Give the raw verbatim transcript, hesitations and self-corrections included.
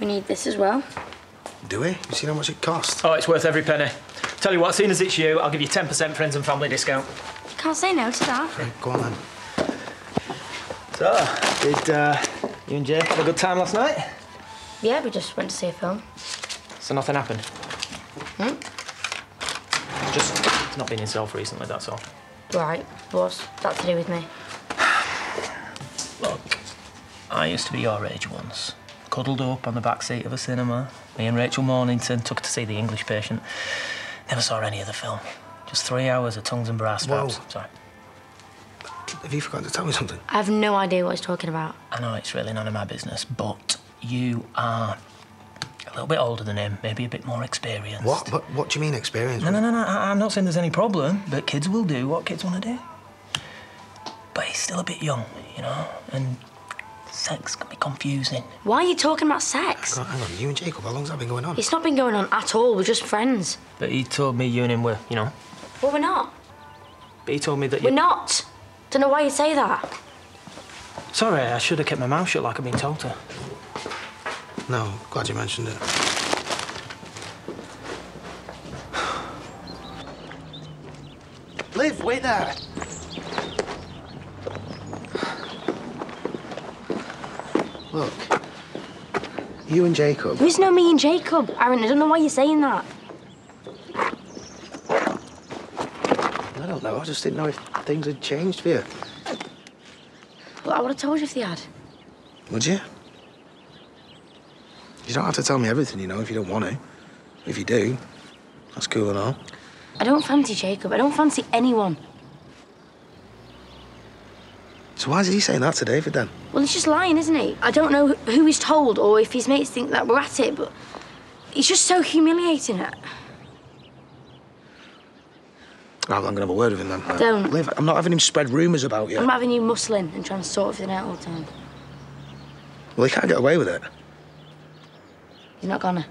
We need this as well. Do we? You seen how much it costs? Oh, it's worth every penny. Tell you what, seeing as it's you, I'll give you ten percent friends and family discount. You can't say no to that. Right, go on then. So, did uh, you and Jake have a good time last night? Yeah, we just went to see a film. So nothing happened? Hmm? Just, it's not been himself recently, that's all. Right, what's that to do with me? Look, I used to be your age once. Cuddled up on the back seat of a cinema. Me and Rachel Mornington took her to see The English Patient. Never saw any of the film. Just three hours of tongues and brass straps. Whoa. Sorry. Have you forgotten to tell me something? I have no idea what he's talking about. I know it's really none of my business, but you are a little bit older than him, maybe a bit more experienced. What? What, what do you mean experienced? No, no, no, no. I, I'm not saying there's any problem, but kids will do what kids want to do. But he's still a bit young, you know, and sex can be confusing. Why are you talking about sex? Hang on, hang on. You and Jacob, how long's that been going on? It's not been going on at all. We're just friends. But he told me you and him were, you know. Well, we're not. But he told me that you... We're not. Don't know why you say that. Sorry, I should have kept my mouth shut like I've been told to. No, glad you mentioned it. Liv, wait there. Look, you and Jacob. There's no me and Jacob, Aaron. I don't know why you're saying that. I don't know. I just didn't know if things had changed for you. Well, I would have told you if they had. Would you? You don't have to tell me everything, you know, if you don't want to. If you do, that's cool and all. I don't fancy Jacob. I don't fancy anyone. So why is he saying that to David, then? Well, he's just lying, isn't he? I don't know who he's told or if his mates think that we're at it, but it's just so humiliating. It. Right, well, I'm going to have a word with him, then. Right? Don't. Liv, I'm not having him spread rumours about you. I'm having you muscling and trying to sort everything out all the time. Well, he can't get away with it. He's not gonna.